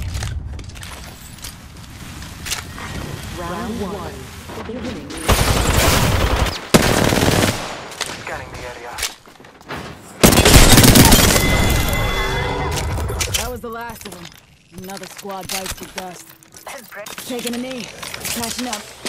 side. Round one. Beginning. Scanning the area. That was the last of them. Another squad bites to dust. Taking a knee. Catching up.